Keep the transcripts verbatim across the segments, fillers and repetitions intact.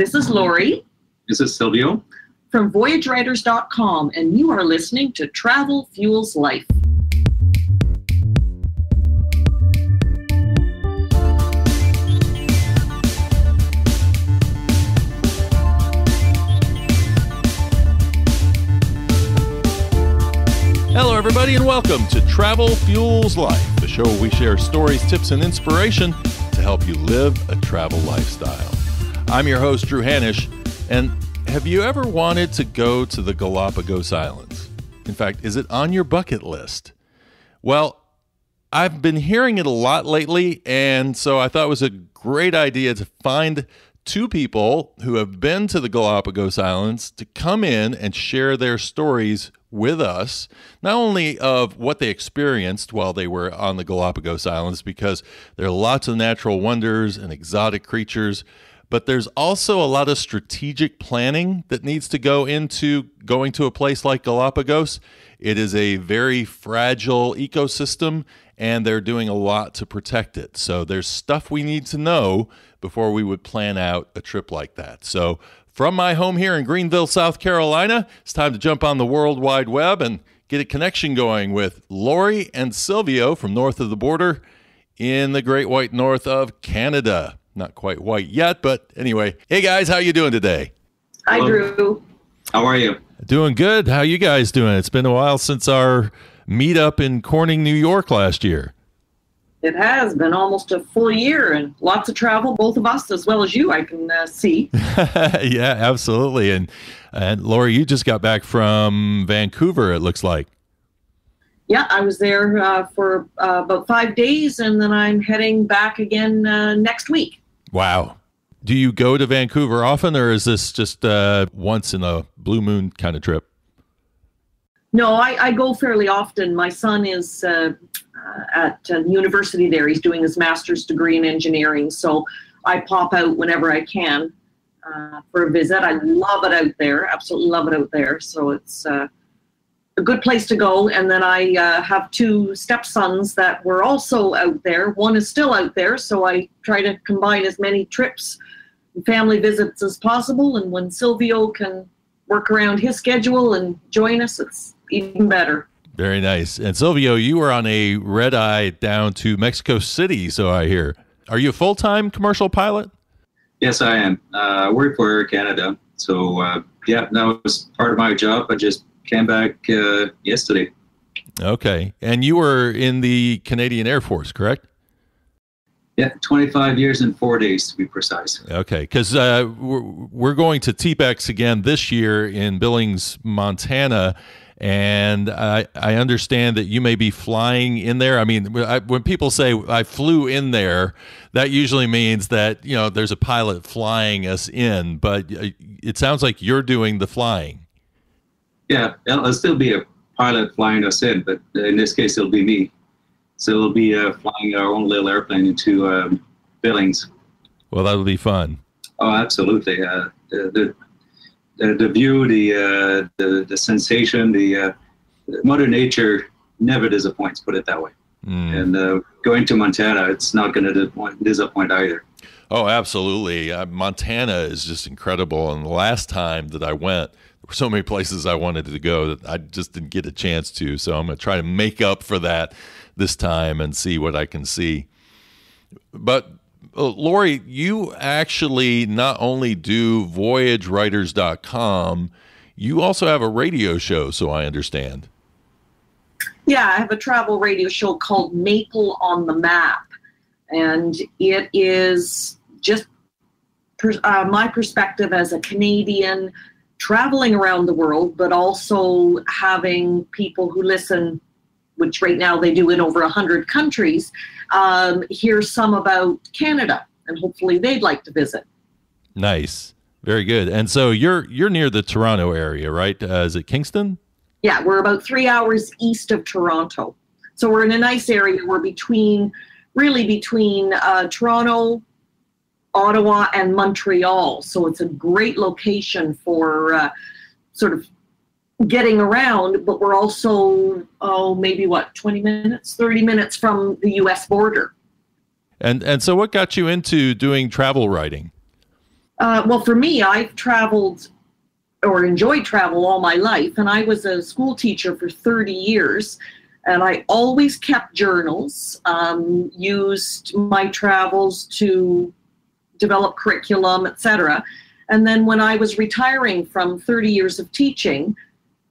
This is Lori. This is Silvio. From Voyage Writers dot com, and you are listening to Travel Fuels Life. Hello, everybody, and welcome to Travel Fuels Life, the show where we share stories, tips, and inspiration to help you live a travel lifestyle. I'm your host, Drew Hanisch, and have you ever wanted to go to the Galapagos Islands? In fact, is it on your bucket list? Well, I've been hearing it a lot lately, and so I thought it was a great idea to find two people who have been to the Galapagos Islands to come in and share their stories with us, not only of what they experienced while they were on the Galapagos Islands, because there are lots of natural wonders and exotic creatures, but there's also a lot of strategic planning that needs to go into going to a place like Galapagos. It is a very fragile ecosystem, and they're doing a lot to protect it. So there's stuff we need to know before we would plan out a trip like that. So from my home here in Greenville, South Carolina, it's time to jump on the World Wide Web and get a connection going with Lori and Silvio from north of the border in the Great White North of Canada. Not quite white yet, but anyway. Hey, guys, how you doing today? Hi, Drew. How are you? Doing good. How you guys doing? It's been a while since our meetup in Corning, New York last year. It has been almost a full year and lots of travel, both of us, as well as you, I can uh, see. Yeah, absolutely. And, and Lori, you just got back from Vancouver, it looks like. Yeah, I was there uh, for uh, about five days, and then I'm heading back again uh, next week. Wow. Do you go to Vancouver often, or is this just uh, once in a blue moon kind of trip? No, I, I go fairly often. My son is uh, at the university there. He's doing his master's degree in engineering, so I pop out whenever I can uh, for a visit. I love it out there, absolutely love it out there, so it's... Uh, a good place to go. And then I uh, have two stepsons that were also out there. One is still out there, so I try to combine as many trips and family visits as possible. And when Silvio can work around his schedule and join us, it's even better. Very nice. And Silvio, you were on a red eye down to Mexico City, so I hear. Are you a full-time commercial pilot? Yes, I am. Uh, I work for Air Canada. So, uh, yeah, that was part of my job. I just came back uh, yesterday. Okay. And you were in the Canadian Air Force, correct? Yeah, twenty-five years and four days to be precise. Okay, because uh, we're, we're going to T B E X again this year in Billings, Montana, and I, I understand that you may be flying in there. I mean, I, when people say I flew in there, that usually means that, you know, there's a pilot flying us in, but it sounds like you're doing the flying. Yeah, it'll still be a pilot flying us in, but in this case, it'll be me. So we'll be uh, flying our own little airplane into um, Billings. Well, that'll be fun. Oh, absolutely. Uh, the, the the view, the uh, the the sensation, the uh, Mother Nature never disappoints. Put it that way. Mm. And uh, going to Montana, it's not going to disappoint either. Oh, absolutely. Uh, Montana is just incredible. And the last time that I went, there were so many places I wanted to go that I just didn't get a chance to. So I'm going to try to make up for that this time and see what I can see. But uh, Lori, you actually not only do Voyage Writers dot com, you also have a radio show, so I understand. Yeah, I have a travel radio show called Maple on the Map. And it is just per, uh, my perspective as a Canadian traveling around the world, but also having people who listen, which right now they do in over one hundred countries, um, hear some about Canada, and hopefully they'd like to visit. Nice. Very good. And so you're you're near the Toronto area, right? Uh, is it Kingston? Yeah, we're about three hours east of Toronto. So we're in a nice area. We're between... really between uh, Toronto, Ottawa, and Montreal. So it's a great location for uh, sort of getting around, but we're also, oh, maybe what, twenty minutes, thirty minutes from the U S border. And and so what got you into doing travel writing? Uh, well, for me, I've traveled or enjoyed travel all my life, and I was a school teacher for thirty years, and I always kept journals, um, used my travels to develop curriculum, et cetera. And then when I was retiring from thirty years of teaching,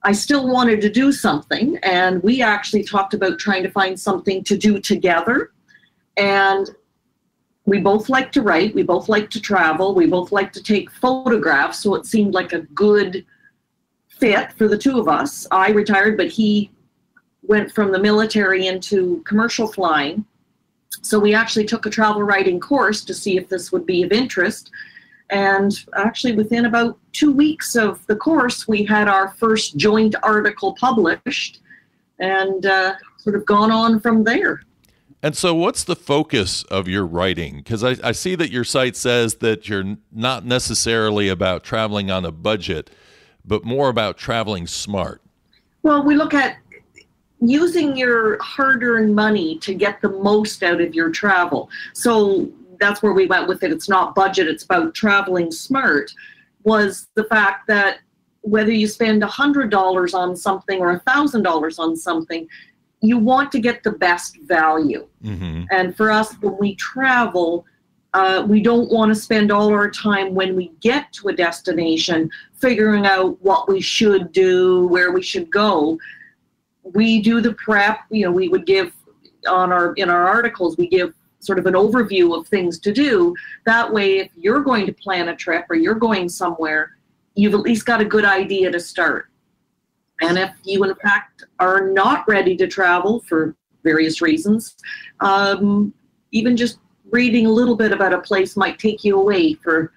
I still wanted to do something, and we actually talked about trying to find something to do together. And we both like to write, we both like to travel, we both like to take photographs, so it seemed like a good fit for the two of us. I retired, but he went from the military into commercial flying. So we actually took a travel writing course to see if this would be of interest. And actually within about two weeks of the course, we had our first joint article published, and uh, sort of gone on from there. And so what's the focus of your writing? Because I, I see that your site says that you're not necessarily about traveling on a budget, but more about traveling smart. Well, we look at using your hard-earned money to get the most out of your travel. So that's where we went with it. It's not budget, it's about traveling smart, was the fact that whether you spend one hundred dollars on something or one thousand dollars on something, you want to get the best value. Mm-hmm. And for us, when we travel, uh, we don't want to spend all our time when we get to a destination figuring out what we should do, where we should go. We do the prep. You know, we would give on our in our articles, we give sort of an overview of things to do. That way, if you're going to plan a trip or you're going somewhere, you've at least got a good idea to start. And if you, in fact, are not ready to travel for various reasons, um, even just reading a little bit about a place might take you away for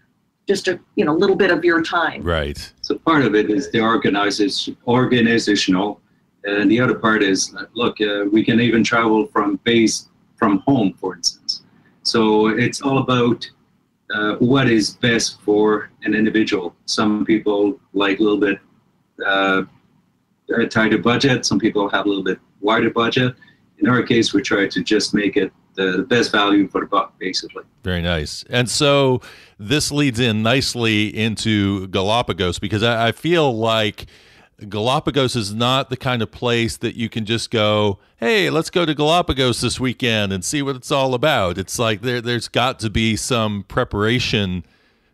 just a you know little bit of your time. Right. So part of it is the organization, organizational, and the other part is, look, uh, we can even travel from base from home, for instance. So it's all about uh, what is best for an individual. Some people like a little bit... Uh, a tighter budget. Some people have a little bit wider budget. In our case, we try to just make it the best value for the buck, basically. Very nice. And so this leads in nicely into Galapagos, because I, I feel like Galapagos is not the kind of place that you can just go, hey, let's go to Galapagos this weekend and see what it's all about. It's like there, there's got to be some preparation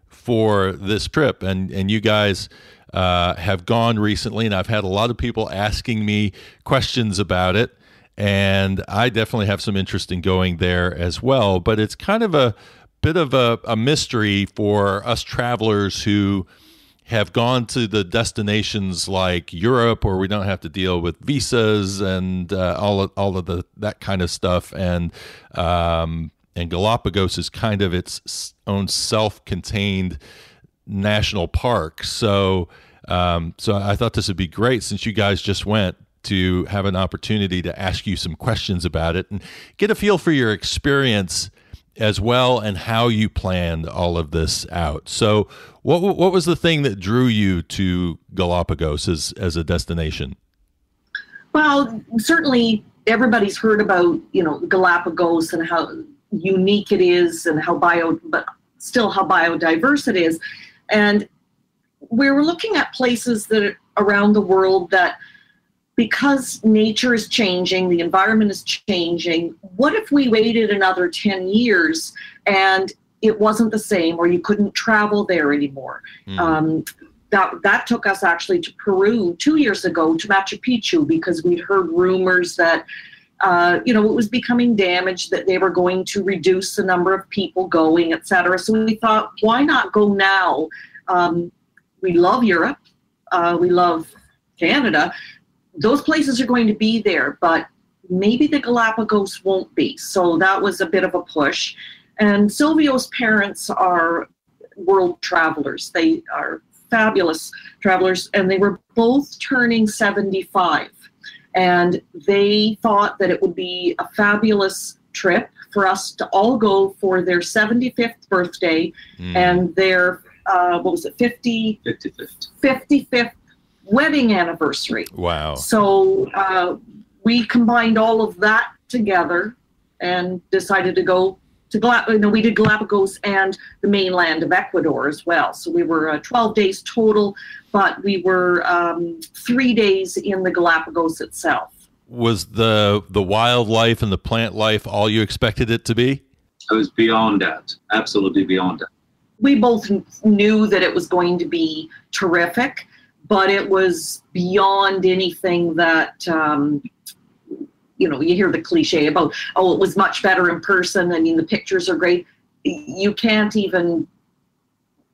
for this trip. And, and you guys... Uh, have gone recently, and I've had a lot of people asking me questions about it, and I definitely have some interest in going there as well. But it's kind of a bit of a, a mystery for us travelers who have gone to the destinations like Europe, where we don't have to deal with visas and uh, all of, all of the that kind of stuff. And um, and Galapagos is kind of its own self-contained national park. So um, so I thought this would be great, since you guys just went, to have an opportunity to ask you some questions about it and get a feel for your experience as well and how you planned all of this out. So what what was the thing that drew you to Galapagos as, as a destination? Well, certainly everybody's heard about, you know, Galapagos and how unique it is and how bio, but still how biodiverse it is. And we were looking at places that are around the world that, because nature is changing, the environment is changing, what if we waited another ten years and it wasn't the same, or you couldn't travel there anymore? Mm. Um, that, that took us actually to Peru two years ago, to Machu Picchu, because we'd heard rumors that Uh, you know, it was becoming damaged, that they were going to reduce the number of people going, et cetera. So we thought, why not go now? Um, we love Europe. Uh, we love Canada. Those places are going to be there, but maybe the Galapagos won't be. So that was a bit of a push. And Silvio's parents are world travelers. They are fabulous travelers, and they were both turning seventy-five. And they thought that it would be a fabulous trip for us to all go for their seventy-fifth birthday mm. and their, uh, what was it, fifty, fifty-fifth. fifty-fifth wedding anniversary. Wow. So uh, we combined all of that together and decided to go to Gal you know, we did Galapagos and the mainland of Ecuador as well. So we were uh, twelve days total, but we were um, three days in the Galapagos itself. Was the the wildlife and the plant life all you expected it to be? It was beyond that, absolutely beyond that. We both knew that it was going to be terrific, but it was beyond anything that, um, you know, you hear the cliche about, oh, it was much better in person. I mean, the pictures are great. You can't even,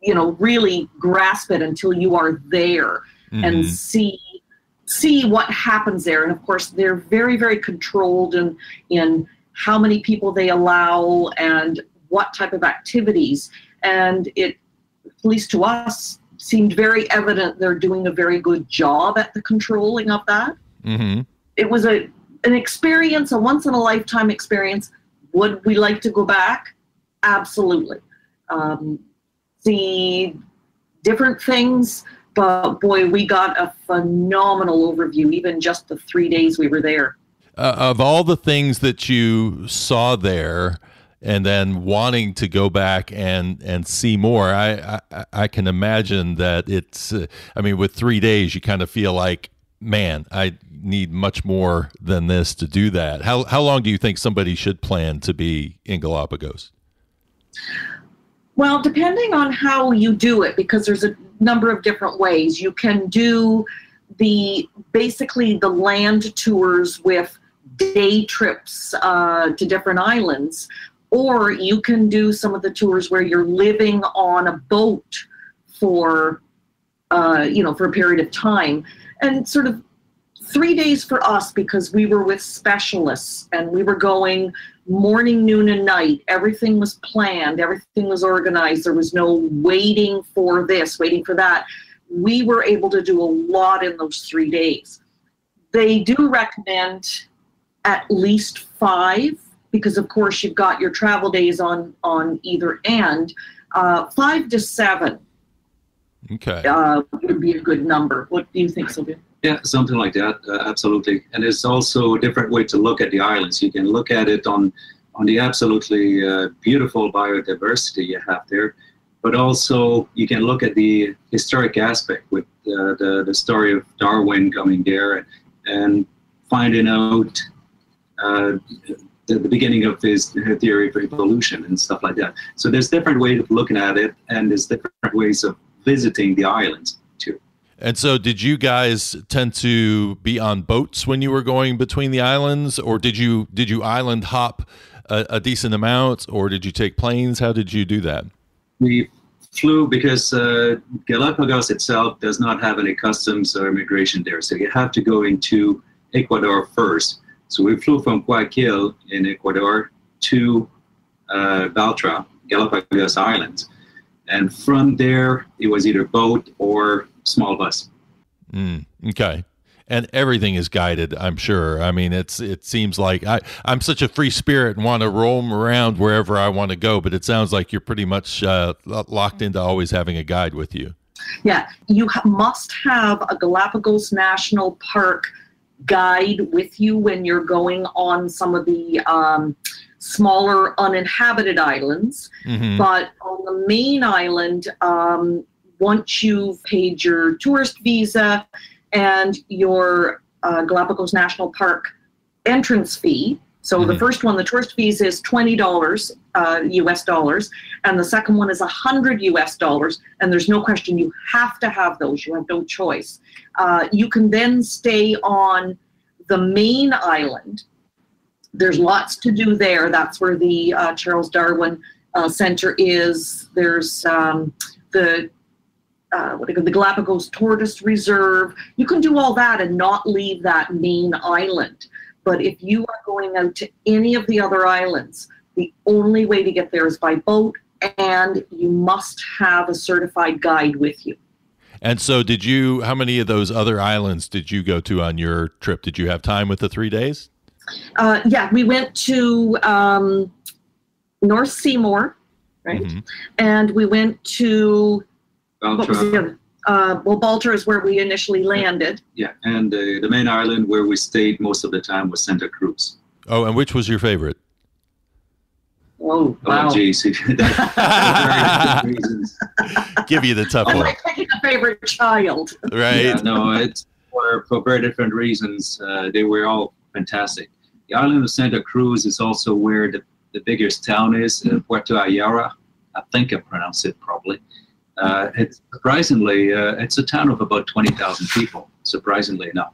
you know, really grasp it until you are there mm-hmm. and see see what happens there. And, of course, they're very, very controlled in, in how many people they allow and what type of activities. And it, at least to us, seemed very evident they're doing a very good job at the controlling of that. Mm-hmm. It was a an experience, a once-in-a-lifetime experience. Would we like to go back? Absolutely. Um, see different things, but, boy, we got a phenomenal overview, even just the three days we were there. Uh, of all the things that you saw there, and then wanting to go back and, and see more, I, I, I can imagine that it's, uh, I mean, with three days, you kind of feel like, man, I need much more than this to do that. How, how long do you think somebody should plan to be in Galapagos? Well, depending on how you do it, because there's a number of different ways. You can do the, basically the land tours with day trips uh, to different islands, or you can do some of the tours where you're living on a boat for, uh, you know, for a period of time. And sort of three days for us, because we were with specialists and we were going morning, noon, and night. Everything was planned. Everything was organized. There was no waiting for this, waiting for that. We were able to do a lot in those three days. They do recommend at least five, because, of course, you've got your travel days on, on either end, uh, five to seven okay. uh, would be a good number. What do you think, Sylvia? Yeah, something like that, uh, absolutely. And it's also a different way to look at the islands. You can look at it on, on the absolutely uh, beautiful biodiversity you have there, but also you can look at the historic aspect with uh, the, the story of Darwin coming there and, and finding out uh, the beginning of his theory of evolution and stuff like that. So there's different ways of looking at it, and there's different ways of visiting the islands too. And so did you guys tend to be on boats when you were going between the islands, or did you did you island hop a, a decent amount, or did you take planes? How did you do that? We flew, because uh, Galapagos itself does not have any customs or immigration there. So you have to go into Ecuador first. So we flew from Guayaquil in Ecuador to uh, Baltra, Galapagos Islands. And from there, it was either boat or small bus. Mm, okay. And everything is guided, I'm sure. I mean, it's it seems like I, I'm such a free spirit and want to roam around wherever I want to go, but it sounds like you're pretty much uh, locked into always having a guide with you. Yeah. You ha- must have a Galapagos National Park guide with you when you're going on some of the um, smaller uninhabited islands. Mm-hmm. But on the main island, um, once you've paid your tourist visa and your uh, Galapagos National Park entrance fee, so mm-hmm. the first one, the tourist visa is twenty dollars uh, U S dollars, and the second one is one hundred U S dollars, and there's no question, you have to have those. You have no choice. Uh, you can then stay on the main island. There's lots to do there. That's where the uh, Charles Darwin uh, Center is. There's um, the Uh, what do you call, the Galapagos Tortoise Reserve. You can do all that and not leave that main island. But if you are going out to any of the other islands, the only way to get there is by boat, and you must have a certified guide with you. And so did you, how many of those other islands did you go to on your trip? Did you have time with the three days? Uh, yeah, we went to um, North Seymour, right? Mm-hmm. And we went to... Baltra. Uh, well, Baltra is where we initially landed. Yeah, and uh, the main island where we stayed most of the time was Santa Cruz. Oh, and which was your favorite? Oh, wow. Oh, geez. Give you the tough one. Like picking a favorite child. Right. Yeah, no, it's for, for very different reasons. Uh, they were all fantastic. The island of Santa Cruz is also where the, the biggest town is, uh, Puerto Ayora. I think I pronounced it probably. Uh, it's surprisingly, uh, it's a town of about twenty thousand people, surprisingly enough.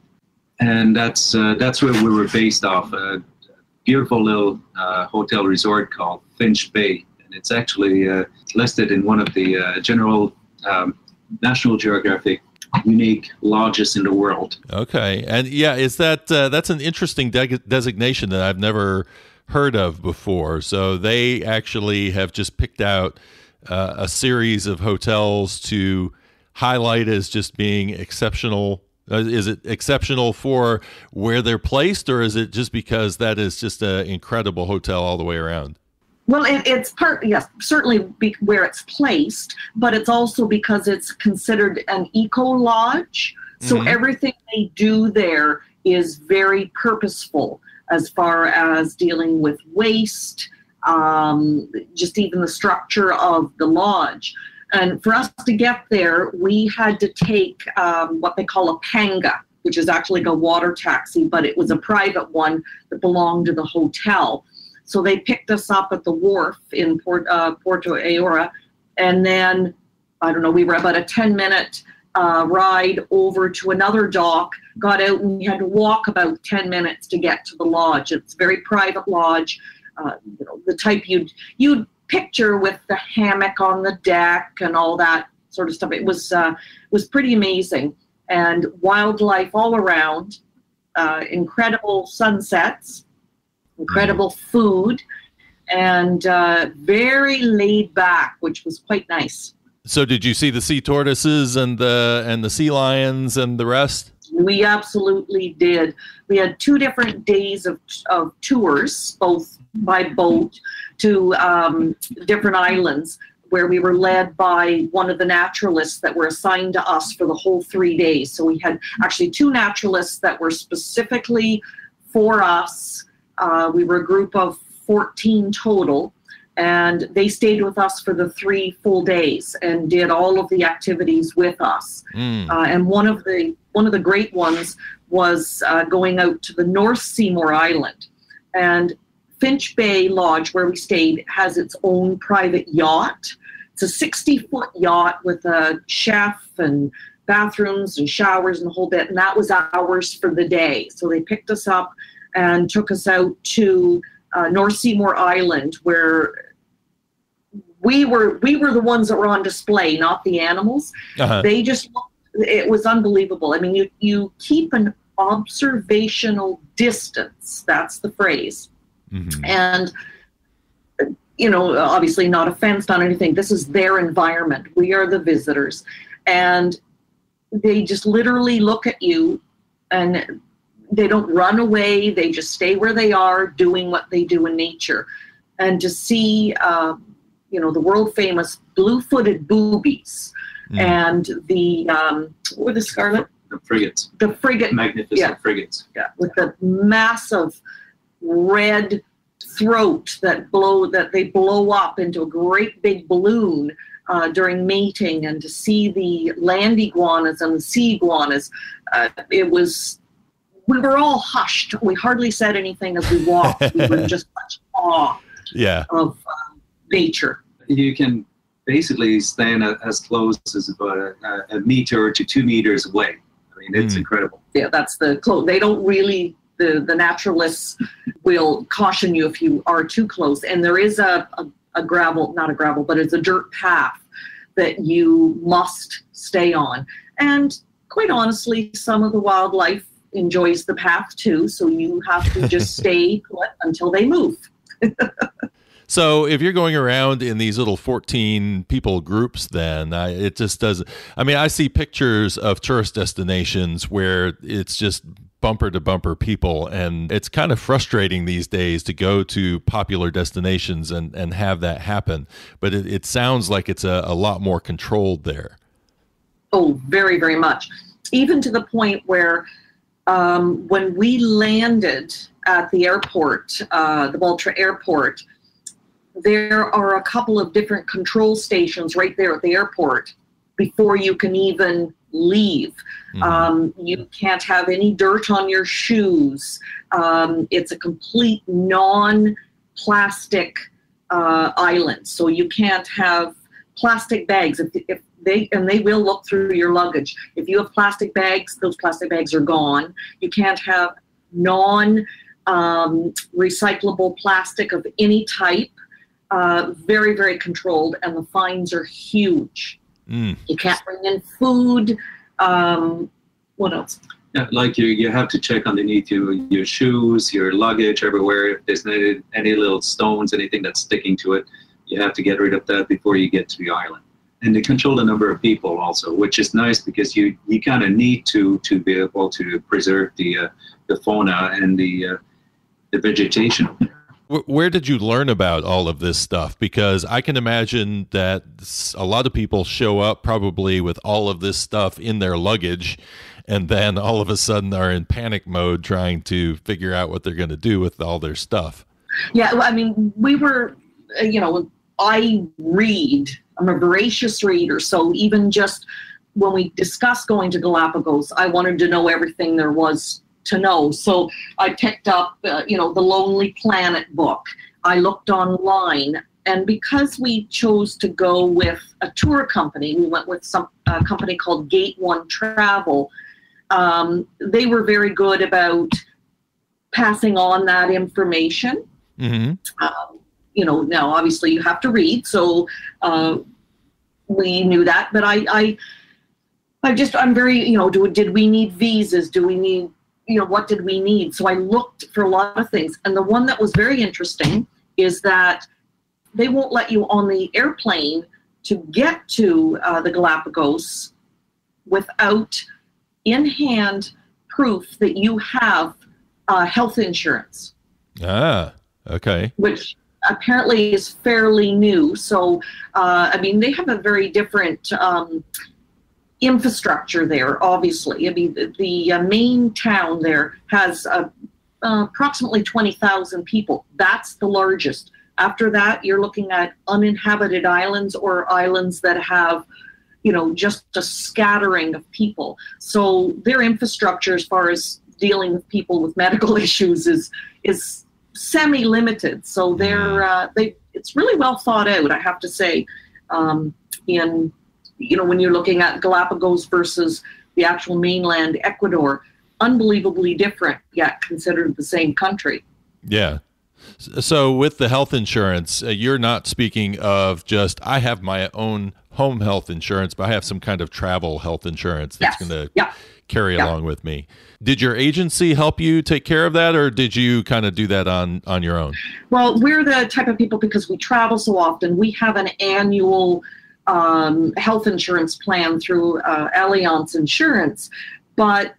And that's, uh, that's where we were based off. Uh, beautiful little uh, hotel resort called Finch Bay, and it's actually uh, listed in one of the uh, general um, National Geographic unique lodges in the world. Okay, and yeah, is that uh, that's an interesting de designation that I've never heard of before. So they actually have just picked out uh, a series of hotels to highlight as just being exceptional. Uh, is it exceptional for where they're placed, or is it just because that is just an incredible hotel all the way around? Well, it, it's part, yes, certainly be where it's placed, but it's also because it's considered an eco-lodge. So mm-hmm. everything they do there is very purposeful as far as dealing with waste, um, just even the structure of the lodge. And for us to get there, we had to take um, what they call a panga, which is actually a water taxi, but it was a private one that belonged to the hotel. So they picked us up at the wharf in Port, uh, Puerto Ayora, and then, I don't know, we were about a ten-minute uh, ride over to another dock, got out, and we had to walk about ten minutes to get to the lodge. It's a very private lodge, uh, you know, the type you'd... you'd picture with the hammock on the deck and all that sort of stuff. It was uh, was pretty amazing, and wildlife all around, uh, incredible sunsets, incredible food, and uh, very laid back, which was quite nice. So, did you see the sea tortoises and the and the sea lions and the rest? We absolutely did. We had two different days of of tours, both by boat to um, different islands, where we were led by one of the naturalists that were assigned to us for the whole three days. So we had actually two naturalists that were specifically for us. Uh, we were a group of fourteen total, and they stayed with us for the three full days and did all of the activities with us. Mm. Uh, and one of the one of the great ones was uh, going out to the North Seymour Island. And Finch Bay Lodge, where we stayed, has its own private yacht. It's a sixty-foot yacht with a chef and bathrooms and showers and the whole bit, and that was ours for the day. So they picked us up and took us out to uh, North Seymour Island, where we were we were the ones that were on display, not the animals. Uh-huh. They just, it was unbelievable. I mean, you, you keep an observational distance, that's the phrase. Mm-hmm. And, you know, obviously not offense, not anything. This is their environment. We are the visitors. And they just literally look at you, and they don't run away. They just stay where they are, doing what they do in nature. And to see, uh, you know, the world-famous blue-footed boobies mm. and the, um, what were the Scarlet? The frigates. The frigate. Magnificent yeah. frigates. Yeah, with the massive... red throat that blow that they blow up into a great big balloon uh, during mating, and to see the land iguanas and the sea iguanas, uh, it was, we were all hushed. We hardly said anything as we walked. We were just such awe yeah. of uh, nature. You can basically stand as close as about a, a meter to two meters away. I mean, it's mm. incredible. Yeah, that's the close. They don't really... The, the naturalists will caution you if you are too close. And there is a, a, a gravel, not a gravel, but it's a dirt path that you must stay on. And quite honestly, some of the wildlife enjoys the path too, so you have to just stay put until they move. So if you're going around in these little fourteen people groups, then I, it just doesn't, I mean, I see pictures of tourist destinations where it's just bumper to bumper people. And it's kind of frustrating these days to go to popular destinations and, and have that happen. But it, it sounds like it's a, a lot more controlled there. Oh, very, very much. Even to the point where um, when we landed at the airport, uh, the Baltra airport, there are a couple of different control stations right there at the airport before you can even leave. Mm-hmm. Um, you can't have any dirt on your shoes. Um, it's a complete non-plastic uh, island, so you can't have plastic bags. If, if they and they will look through your luggage. If you have plastic bags, those plastic bags are gone. You can't have non um, recyclable plastic of any type. Uh, very, very controlled, and the fines are huge. Mm. You can't bring in food. Um, what else? Yeah, like you, you have to check underneath you, your shoes, your luggage, everywhere. If there's any, any little stones, anything that's sticking to it, you have to get rid of that before you get to the island. And they control the number of people also, which is nice because you, you kind of need to to be able to preserve the uh, the fauna and the uh, the vegetation. Where did you learn about all of this stuff? Because I can imagine that a lot of people show up probably with all of this stuff in their luggage, and then all of a sudden are in panic mode trying to figure out what they're going to do with all their stuff. Yeah, I mean, we were, you know, I read. I'm a voracious reader, so even just when we discussed going to Galapagos, I wanted to know everything there was to know. So I picked up, uh, you know, the Lonely Planet book. I looked online, and because we chose to go with a tour company, we went with some a company called Gate One Travel. Um, they were very good about passing on that information. Mm-hmm. Um, you know, now obviously you have to read, so uh, we knew that. But I, I, I just, I'm very, you know, do did we need visas? Do we need you know, what did we need? So I looked for a lot of things. And the one that was very interesting is that they won't let you on the airplane to get to uh, the Galapagos without in-hand proof that you have uh, health insurance. Ah, okay. Which apparently is fairly new. So, uh, I mean, they have a very different um, infrastructure there, obviously. I mean, the, the uh, main town there has uh, uh, approximately twenty thousand people. That's the largest. After that, you're looking at uninhabited islands or islands that have, you know, just a scattering of people. So their infrastructure as far as dealing with people with medical issues is is semi-limited. So they're, uh, they, it's really well thought out, I have to say, um, in... you know, when you're looking at Galapagos versus the actual mainland Ecuador, unbelievably different, yet considered the same country. Yeah. So with the health insurance, uh, you're not speaking of just, I have my own home health insurance, but I have some kind of travel health insurance that's yes. going to yeah. carry yeah. along with me. Did your agency help you take care of that, or did you kind of do that on, on your own? Well, we're the type of people, because we travel so often, we have an annual Um, health insurance plan through uh, Allianz Insurance. But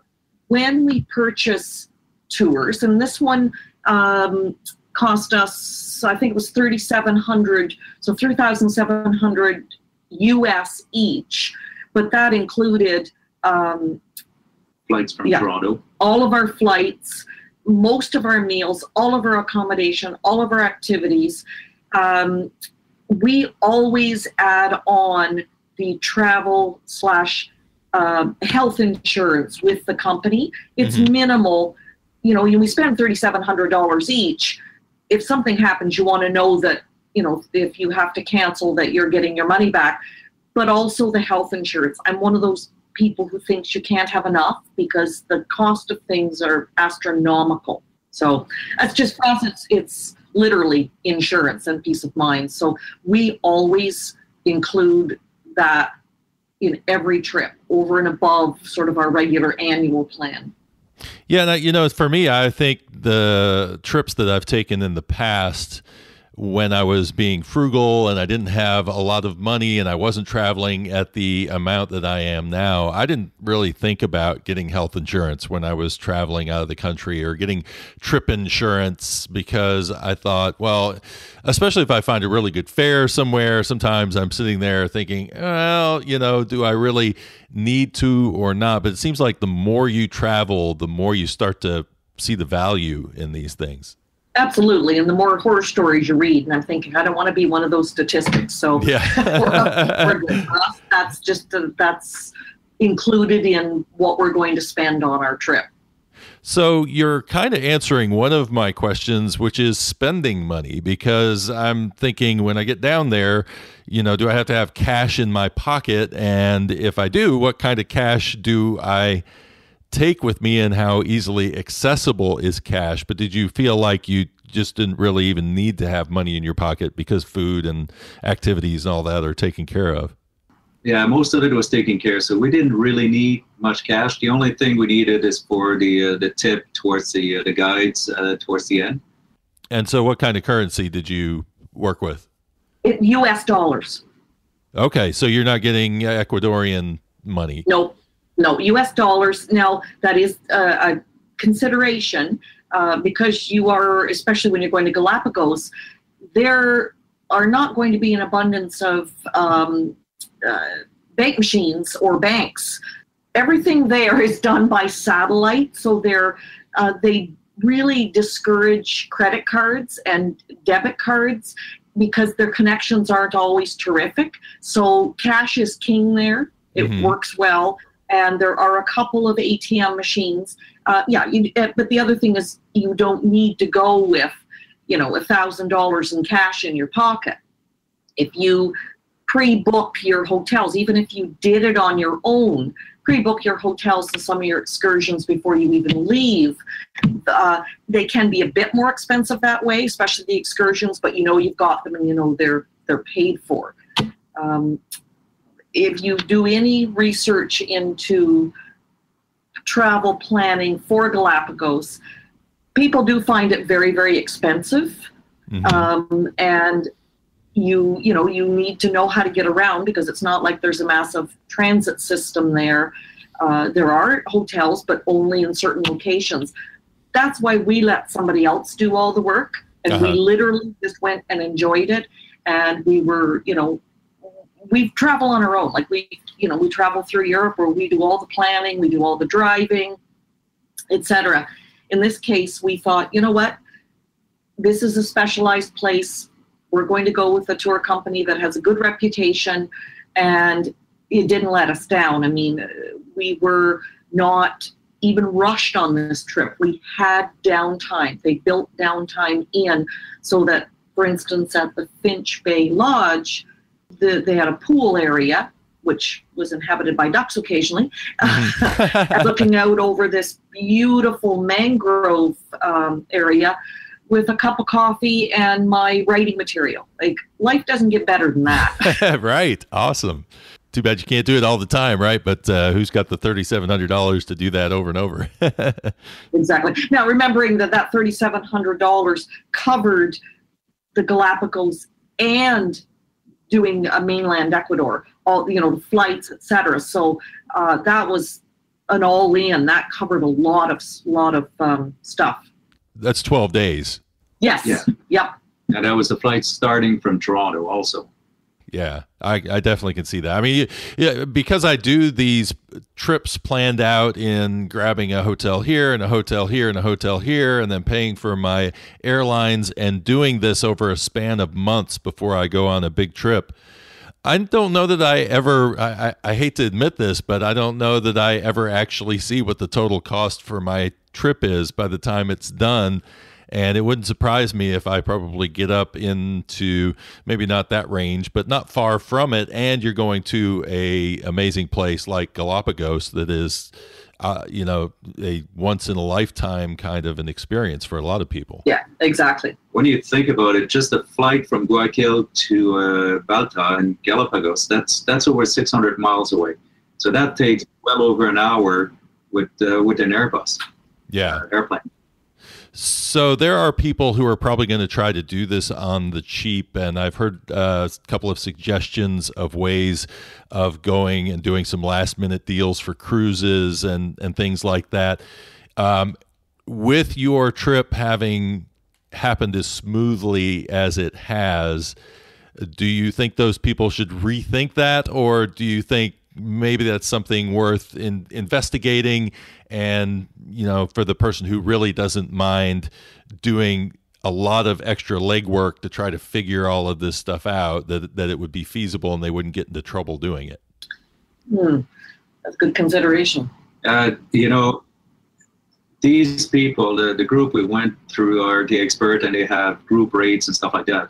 when we purchase tours, and this one um, cost us, I think it was thirty-seven hundred, so three thousand seven hundred U S each, but that included um, flights from yeah, Toronto, all of our flights, most of our meals, all of our accommodation, all of our activities. Um, We always add on the travel slash um, health insurance with the company. It's mm-hmm. minimal. You know, we spend thirty-seven hundred dollars each. If something happens, you want to know that, you know, if you have to cancel, that you're getting your money back. But also the health insurance. I'm one of those people who thinks you can't have enough because the cost of things are astronomical. So that's just for us. It's, it's literally insurance and peace of mind. So we always include that in every trip over and above sort of our regular annual plan. Yeah. You know, for me, I think the trips that I've taken in the past when I was being frugal and I didn't have a lot of money and I wasn't traveling at the amount that I am now, I didn't really think about getting health insurance when I was traveling out of the country or getting trip insurance, because I thought, well, especially if I find a really good fare somewhere, sometimes I'm sitting there thinking, well, you know, do I really need to or not? But it seems like the more you travel, the more you start to see the value in these things. Absolutely. And the more horror stories you read, and I'm thinking, I don't want to be one of those statistics. So yeah. we're up, we're good. That's just a, that's included in what we're going to spend on our trip. So you're kind of answering one of my questions, which is spending money, because I'm thinking when I get down there, you know, do I have to have cash in my pocket? And if I do, what kind of cash do I take with me, and how easily accessible is cash? But did you feel like you just didn't really even need to have money in your pocket because food and activities and all that are taken care of? Yeah, most of it was taken care of, so we didn't really need much cash. The only thing we needed is for the uh, the tip towards the uh, the guides uh, towards the end. And so, what kind of currency did you work with? It, U S dollars. Okay, so you're not getting Ecuadorian money. Nope, no U S dollars. Now that is uh, a consideration uh, because you are, especially when you're going to Galapagos, there are not going to be an abundance of. Um, Uh, bank machines or banks. Everything there is done by satellite, so they're uh, they really discourage credit cards and debit cards because their connections aren't always terrific. So cash is king there. It mm-hmm. works well, and there are a couple of A T M machines. Uh, yeah, you, uh, but the other thing is you don't need to go with, you know, a thousand dollars in cash in your pocket if you. Pre-book your hotels, even if you did it on your own, pre-book your hotels and some of your excursions before you even leave. Uh, they can be a bit more expensive that way, especially the excursions, but you know you've got them and you know they're they're paid for. Um, if you do any research into travel planning for Galapagos, people do find it very, very expensive. Mm-hmm. um, and You you know you need to know how to get around because it's not like there's a massive transit system there. Uh, there are hotels, but only in certain locations. That's why we let somebody else do all the work, and uh-huh. we literally just went and enjoyed it. And we were you know we travel on our own, like we you know we travel through Europe where we do all the planning, we do all the driving, et cetera. In this case, we thought, you know what, this is a specialized place. We're going to go with a tour company that has a good reputation, and it didn't let us down. I mean, we were not even rushed on this trip. We had downtime. They built downtime in so that, for instance, at the Finch Bay Lodge, the, they had a pool area, which was inhabited by ducks occasionally, looking out over this beautiful mangrove um, area, with a cup of coffee and my writing material. Like, life doesn't get better than that. Right. Awesome. Too bad you can't do it all the time, right? But uh, who's got the thirty-seven hundred dollars to do that over and over? Exactly. Now, remembering that that thirty-seven hundred dollars covered the Galapagos and doing a mainland Ecuador, all, you know, flights, et cetera. So uh, that was an all-in. That covered a lot of, lot of um, stuff. That's twelve days. Yes. Yeah. Yep. And that was the flight starting from Toronto also. Yeah, I, I definitely can see that. I mean, yeah, because I do these trips planned out in grabbing a hotel here and a hotel here and a hotel here and then paying for my airlines and doing this over a span of months before I go on a big trip. I don't know that I ever, I, I, I hate to admit this, but I don't know that I ever actually see what the total cost for my trip is by the time it's done. And it wouldn't surprise me if I probably get up into maybe not that range, but not far from it. And you're going to a amazing place like Galapagos that is, uh, you know, a once in a lifetime kind of an experience for a lot of people. Yeah, exactly. When you think about it, just a flight from Guayaquil to uh, Baltra and Galapagos, that's that's over six hundred miles away. So that takes well over an hour with uh, with an Airbus. Yeah, uh, airplane. So there are people who are probably going to try to do this on the cheap, and I've heard uh, a couple of suggestions of ways of going and doing some last-minute deals for cruises and, and things like that. Um, with your trip having happened as smoothly as it has, do you think those people should rethink that, or do you think maybe that's something worth in investigating? And, you know, for the person who really doesn't mind doing a lot of extra legwork to try to figure all of this stuff out, that that it would be feasible and they wouldn't get into trouble doing it. Hmm. That's good consideration. Uh, you know, these people, the, the group we went through are the expert, and they have group rates and stuff like that.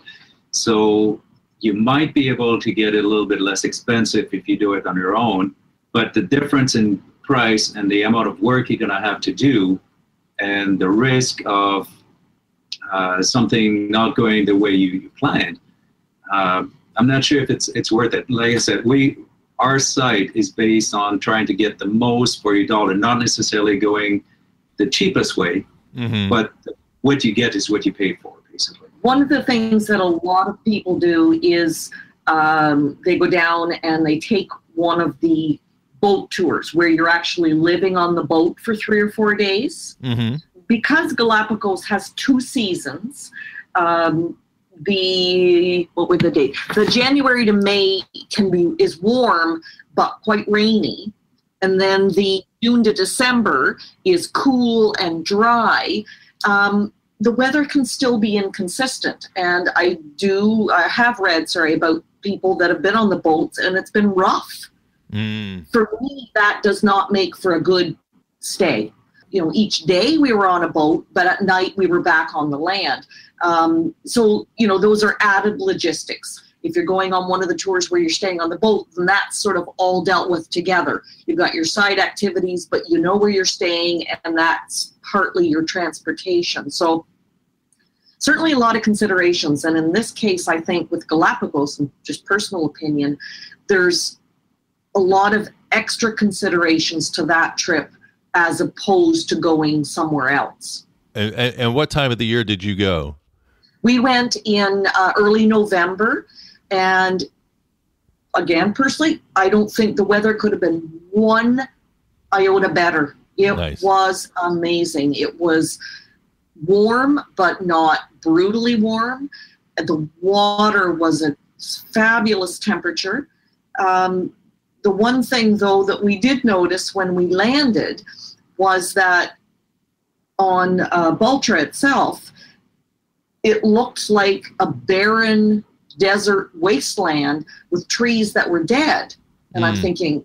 So you might be able to get it a little bit less expensive if you do it on your own, but the difference in price and the amount of work you're going to have to do and the risk of uh, something not going the way you, you planned, uh, I'm not sure if it's it's worth it. Like I said, we our site is based on trying to get the most for your dollar, not necessarily going the cheapest way, mm-hmm. but what you get is what you pay for, basically. One of the things that a lot of people do is um, they go down and they take one of the boat tours where you're actually living on the boat for three or four days. Mm-hmm. Because Galapagos has two seasons, um, the, what were the dates? The January to May can be, is warm, but quite rainy. And then the June to December is cool and dry. Um, the weather can still be inconsistent. And I do, I have read, sorry, about people that have been on the boats and it's been rough. Mm. For me, that does not make for a good stay. You know, each day we were on a boat, but at night we were back on the land. Um, so, you know, those are added logistics. If you're going on one of the tours where you're staying on the boat, then that's sort of all dealt with together. You've got your side activities, but you know where you're staying, and that's partly your transportation. So certainly a lot of considerations. And in this case, I think with Galapagos, and just personal opinion, there's a lot of extra considerations to that trip as opposed to going somewhere else. And, and, and what time of the year did you go? We went in uh, early November. And again, personally, I don't think the weather could have been one iota better. It nice. was amazing. It was warm, but not brutally warm. The water was a fabulous temperature. Um, the one thing, though, that we did notice when we landed was that on uh, Baltra itself, it looked like a barren desert wasteland with trees that were dead. And mm. I'm thinking,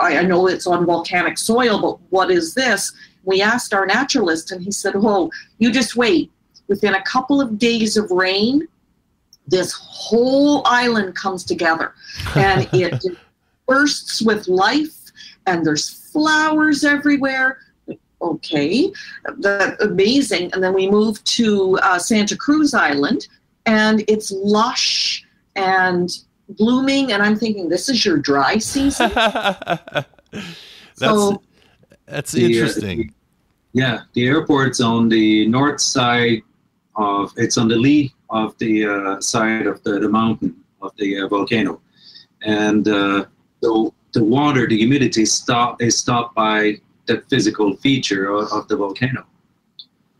I, I know it's on volcanic soil, but what is this? We asked our naturalist and he said, oh, you just wait. Within a couple of days of rain, this whole island comes together and it bursts with life and there's flowers everywhere. Okay, that's amazing. And then we moved to uh, Santa Cruz Island, and it's lush and blooming, and I'm thinking, this is your dry season? that's so, that's the, interesting. The, yeah, the airport's on the north side of, it's on the lee of the uh, side of the, the mountain, of the uh, volcano. And uh, so the water, the humidity stop, is stopped by the physical feature of, of the volcano.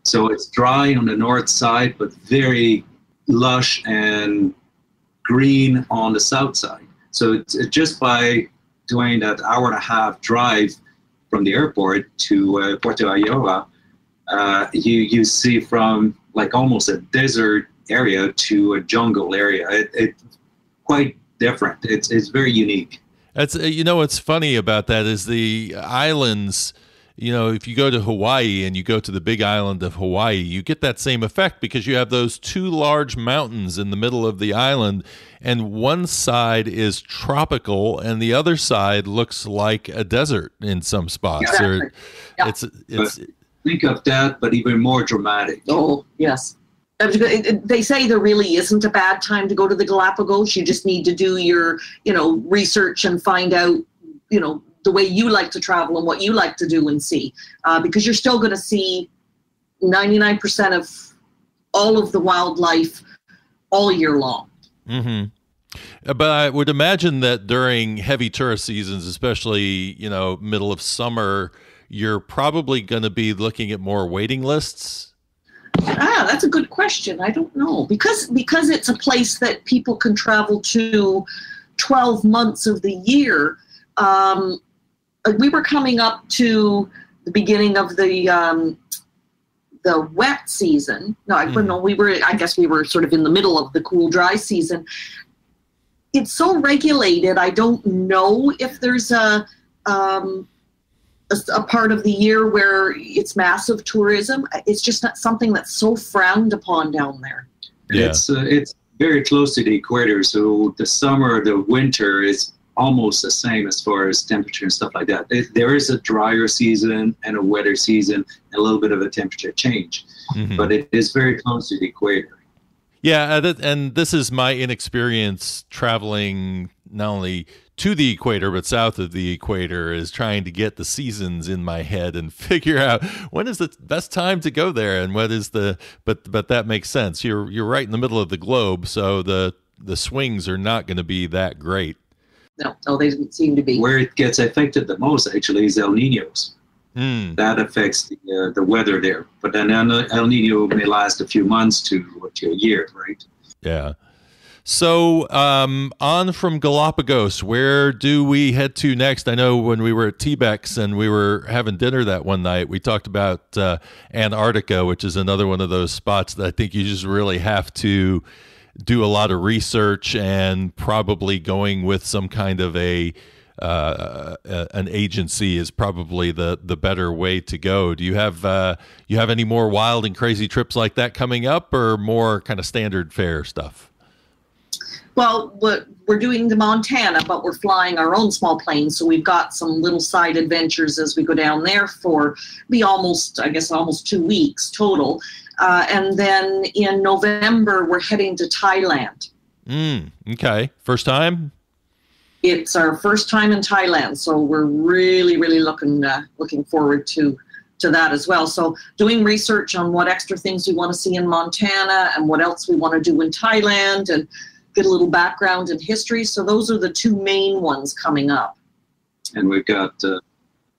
So it's dry on the north side, but very lush and green on the south side. So it's just by doing that hour and a half drive from the airport to uh, Puerto Ayora, uh, you you see from like almost a desert area to a jungle area. It, it's quite different. It's it's very unique. That's you know what's funny about that is the islands. You know, if you go to Hawaii and you go to the big island of Hawaii, you get that same effect because you have those two large mountains in the middle of the island, and one side is tropical and the other side looks like a desert in some spots. Exactly. Or yeah. It's it's but think of that, but even more dramatic. Oh yes, they say there really isn't a bad time to go to the Galapagos. You just need to do your you know research and find out you know. the way you like to travel and what you like to do and see, uh, because you're still going to see ninety-nine percent of all of the wildlife all year long. Mm-hmm. But I would imagine that during heavy tourist seasons, especially, you know, middle of summer, you're probably going to be looking at more waiting lists. Ah, that's a good question. I don't know. Because, because it's a place that people can travel to twelve months of the year. Um, We were coming up to the beginning of the um, the wet season. No, I don't know. We were, I guess we were sort of in the middle of the cool, dry season. It's so regulated. I don't know if there's a, um, a, a part of the year where it's massive tourism. It's just not something that's so frowned upon down there. Yeah. It's, uh, it's very close to the equator. So the summer, the winter is almost the same as far as temperature and stuff like that. It, there is a drier season and a wetter season, and a little bit of a temperature change, mm-hmm. but it is very close to the equator. Yeah, and this is my inexperience traveling not only to the equator, but south of the equator, is trying to get the seasons in my head and figure out when is the best time to go there and what is the, but, but that makes sense. You're, you're right in the middle of the globe. So the, the swings are not going to be that great. No, no, they didn't seem to be. Where it gets affected the most, actually, is El Niños. Mm. That affects the, uh, the weather there. But then El Nino may last a few months to, to a year, right? Yeah. So um, on from Galapagos, where do we head to next? I know when we were at T B E X and we were having dinner that one night, we talked about uh, Antarctica, which is another one of those spots that I think you just really have to do a lot of research, and probably going with some kind of a uh, a, an agency is probably the, the better way to go. Do you have, uh, you have any more wild and crazy trips like that coming up, or more kind of standard fare stuff? Well, we're doing the Montana, but we're flying our own small plane. So we've got some little side adventures as we go down there for be almost, I guess, almost two weeks total. Uh, and then in November, we're heading to Thailand. Mm, okay. First time? It's our first time in Thailand. So we're really, really looking uh, looking forward to, to that as well. So doing research on what extra things we want to see in Montana and what else we want to do in Thailand, and get a little background in history. So those are the two main ones coming up. And we've got... Uh...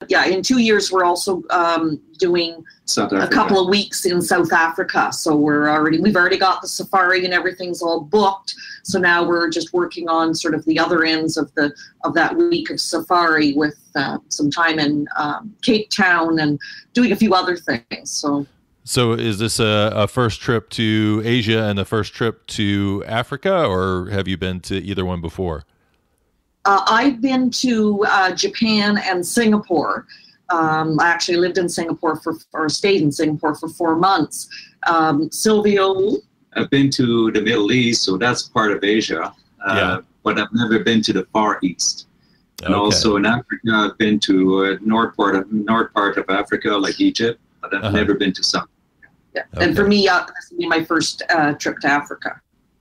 Yeah, in two years, we're also um, doing a couple of weeks in South Africa. So we're already, we've already got the safari and everything's all booked. So now we're just working on sort of the other ends of the of that week of safari, with uh, some time in um, Cape Town and doing a few other things. So, so is this a, a first trip to Asia and a first trip to Africa, or have you been to either one before? Uh, I've been to uh, Japan and Singapore. Um, I actually lived in Singapore for, or stayed in Singapore for four months. Um, Silvio? I've been to the Middle East, so that's part of Asia. Uh, yeah. But I've never been to the Far East. And okay. also in Africa, I've been to uh, north part of north part of Africa, like Egypt, but I've uh-huh. never been to South Africa. Yeah. Okay. And for me, uh, this will be my first uh, trip to Africa.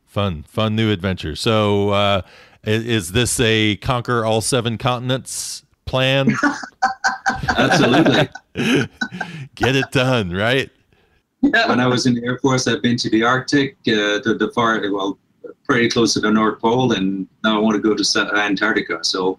Fun, fun new adventure. So... Uh, Is this a conquer all seven continents plan? Absolutely. Get it done, right? When I was in the Air Force, I've been to the Arctic, uh, to the far, well, pretty close to the North Pole, and now I want to go to Antarctica. So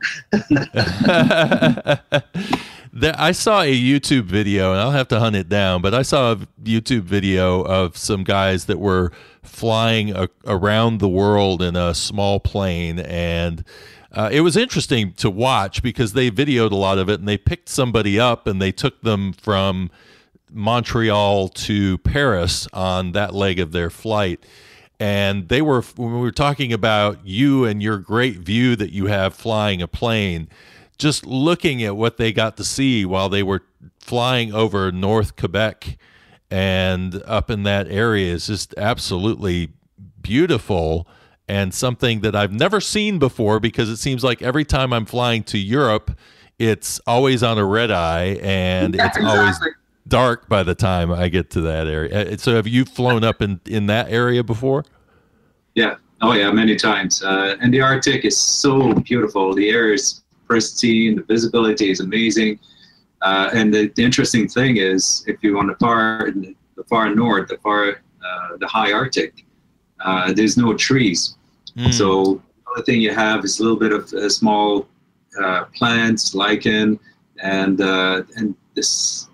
there, I saw a YouTube video, and I'll have to hunt it down, but I saw a YouTube video of some guys that were flying a, around the world in a small plane, and uh, it was interesting to watch because they videoed a lot of it, and they picked somebody up and they took them from Montreal to Paris on that leg of their flight. And they were, when we were talking about you and your great view that you have flying a plane, just looking at what they got to see while they were flying over North Quebec and up in that area is just absolutely beautiful, and something that I've never seen before, because it seems like every time I'm flying to Europe, it's always on a red eye, and yeah, it's exactly. always dark by the time I get to that area. So have you flown up in, in that area before? Yeah. Oh yeah. Many times. Uh, and the Arctic is so beautiful. The air is pristine. The visibility is amazing. Uh, and the, the interesting thing is, if you're on the far, the far north, the far, uh, the high Arctic, uh, there's no trees. Mm. So the only thing you have is a little bit of uh, small uh, plants, lichen, and uh, and this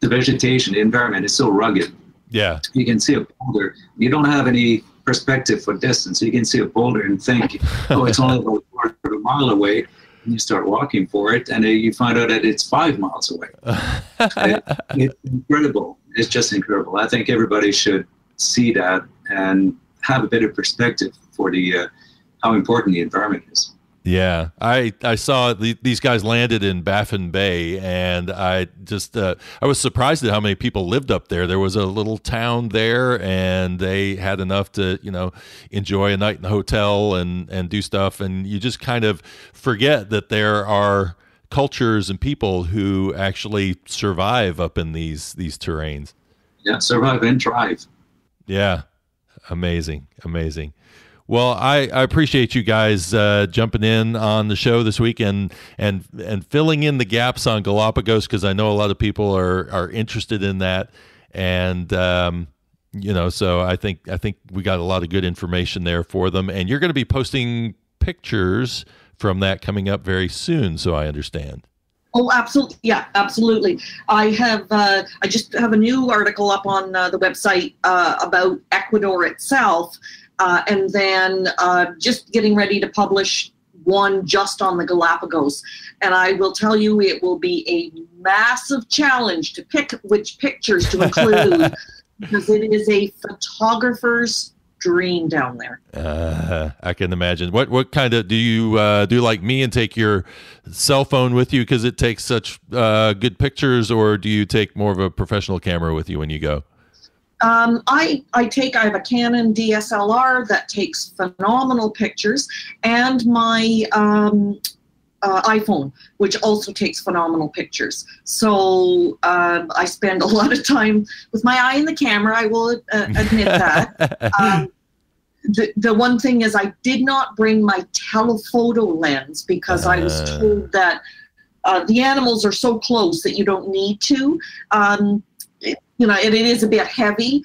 the vegetation, the environment is so rugged. Yeah, you can see a boulder. You don't have any perspective for distance. You can see a boulder and think, oh, it's only about a quarter of a mile away. You start walking for it, and you find out that it's five miles away. it, it's incredible. it's just incredible. I think everybody should see that and have a better perspective for the uh, how important the environment is. Yeah, I I saw the, these guys landed in Baffin Bay, and I just uh, I was surprised at how many people lived up there. There was a little town there, and they had enough to, you know, enjoy a night in the hotel and and do stuff. And you just kind of forget that there are cultures and people who actually survive up in these these terrains. Yeah, survive and thrive. Yeah, amazing, amazing. Well, I, I appreciate you guys uh, jumping in on the show this week and and, and filling in the gaps on Galapagos, because I know a lot of people are are interested in that, and um, you know, so I think I think we got a lot of good information there for them. And you're going to be posting pictures from that coming up very soon, so I understand. Oh, absolutely. Yeah, absolutely. I have, uh, I just have a new article up on uh, the website uh, about Ecuador itself, uh, and then uh, just getting ready to publish one just on the Galapagos. And I will tell you, it will be a massive challenge to pick which pictures to include, because it is a photographer's dream down there. Uh, I can imagine. What what kind of, do you uh, do like me and take your cell phone with you because it takes such uh, good pictures, or do you take more of a professional camera with you when you go? Um, I I take I have a Canon D S L R that takes phenomenal pictures, and my um, uh, iPhone, which also takes phenomenal pictures. So um, I spend a lot of time with my eye in the camera. I will uh, admit that. Um, The, the one thing is, I did not bring my telephoto lens because uh, I was told that uh, the animals are so close that you don't need to. Um, it, you know, it, it is a bit heavy.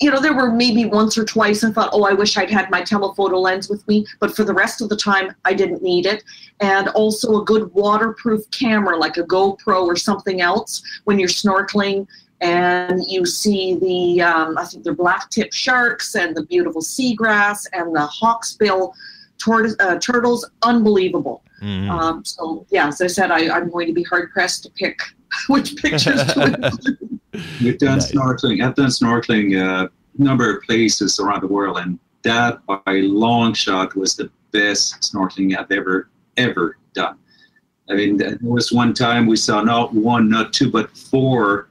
You know, there were maybe once or twice I thought, oh, I wish I'd had my telephoto lens with me. But for the rest of the time, I didn't need it. And also a good waterproof camera like a GoPro or something else when you're snorkeling. And you see the, um, I think they're black-tip sharks and the beautiful seagrass and the hawksbill tor uh, turtles. Unbelievable. Mm-hmm. um, so, yeah, as I said, I, I'm going to be hard-pressed to pick which pictures to include. You've done nice. Snorkeling. I've done snorkeling uh, a number of places around the world, and that, by a long shot, was the best snorkeling I've ever, ever done. I mean, there was one time we saw not one, not two, but four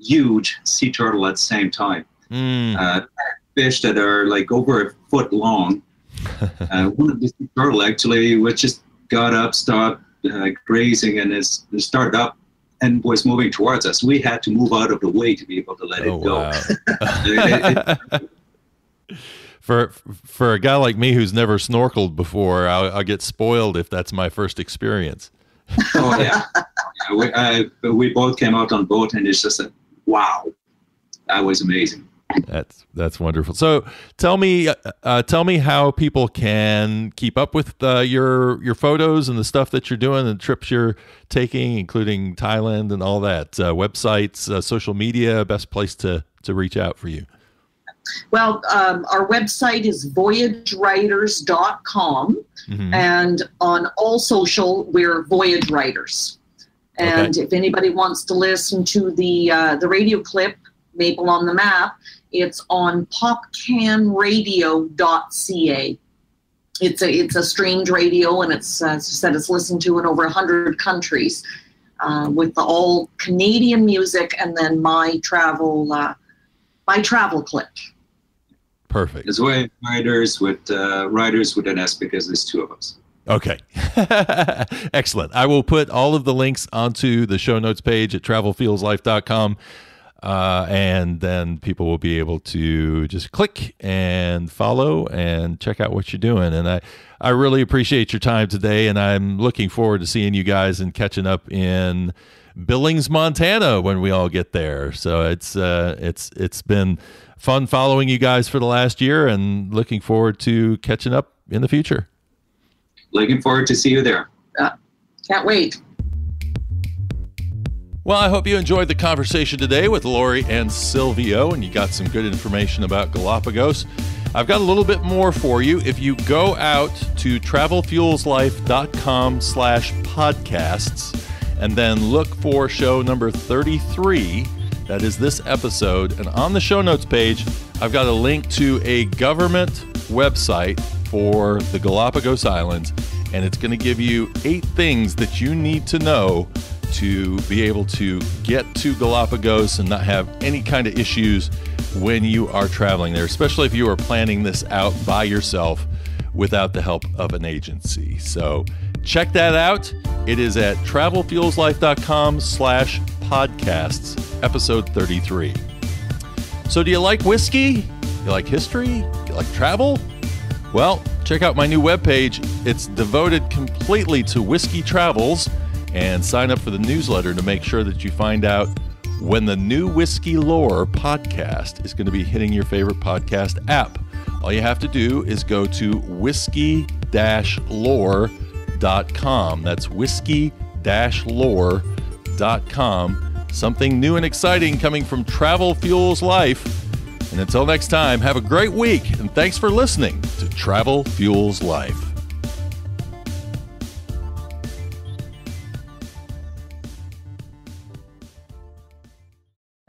huge sea turtle at the same time. Mm. Uh, fish that are like over a foot long. Uh, one of the sea turtle actually was just got up, stopped uh, grazing, and is started up and was moving towards us. We had to move out of the way to be able to let oh, it go. Wow. it, it, it, For for a guy like me who's never snorkeled before, I'll, I'll get spoiled if that's my first experience. Oh yeah, yeah we, I, we both came out on boat, and it's just a wow, that was amazing. That's that's wonderful. So tell me, uh, tell me how people can keep up with uh, your your photos and the stuff that you're doing and trips you're taking, including Thailand and all that. Uh, websites, uh, social media, best place to to reach out for you. Well, um, our website is Voyage Writers dot com, mm-hmm. and on all social, we're Voyage Writers. And okay. if anybody wants to listen to the uh, the radio clip, Maple on the Map, it's on popcan radio dot c a. It's a, it's a strange radio, and it's, as I said, it's listened to in over one hundred countries uh, with the all Canadian music and then my travel, uh, my travel clip. Perfect. As Voyage Writers with uh, writers with an S, because there's two of us. Okay. Excellent. I will put all of the links onto the show notes page at travel fuels life dot com, uh, and then people will be able to just click and follow and check out what you're doing. And I, I really appreciate your time today, and I'm looking forward to seeing you guys and catching up in Billings, Montana when we all get there. So it's uh, it's it's been fun following you guys for the last year, and looking forward to catching up in the future. Looking forward to see you there. Uh, can't wait. Well, I hope you enjoyed the conversation today with Lori and Silvio, and you got some good information about Galapagos. I've got a little bit more for you. If you go out to travel fuels life dot com slash podcasts and then look for show number thirty-three, That is this episode. And on the show notes page, I've got a link to a government website for the Galapagos Islands, and it's going to give you eight things that you need to know to be able to get to Galapagos and not have any kind of issues when you are traveling there, especially if you are planning this out by yourself without the help of an agency. So check that out. It is at travel fuels life dot com slash podcasts, episode thirty-three. So do you like whiskey? You like history? You like travel? Well, check out my new webpage. It's devoted completely to whiskey travels, and sign up for the newsletter to make sure that you find out when the new Whiskey Lore podcast is going to be hitting your favorite podcast app. All you have to do is go to whiskey dash lore dot com. That's whiskey dash lore dot com. Something new and exciting coming from Travel Fuels Life. And until next time, have a great week, and thanks for listening to Travel Fuels Life.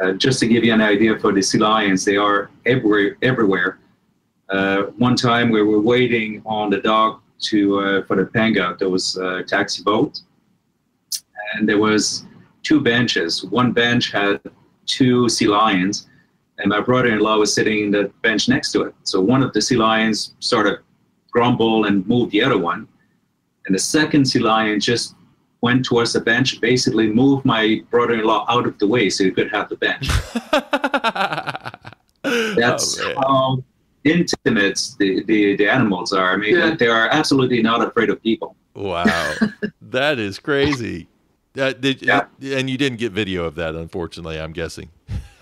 Uh, just to give you an idea for the sea lions, they are everywhere. everywhere. Uh, one time we were waiting on the dock to, uh, for the pangout. There was a taxi boat, and there was two benches. One bench had two sea lions, and my brother-in-law was sitting in the bench next to it. So one of the sea lions sort of grumbled and moved the other one, and the second sea lion just went towards the bench, basically moved my brother-in-law out of the way so he could have the bench. That's oh, how intimate the, the, the animals are. I mean, yeah. They are absolutely not afraid of people. Wow. That is crazy. That, did, yeah. And you didn't get video of that, unfortunately, I'm guessing.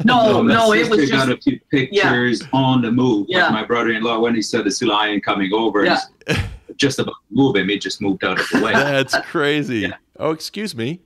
No, no, no it was just... got a few pictures yeah. on the move. Yeah. Like my brother-in-law, when he saw the sea lion coming over, yeah. just about to move him, he just moved out of the way. That's crazy. Yeah. Oh, excuse me.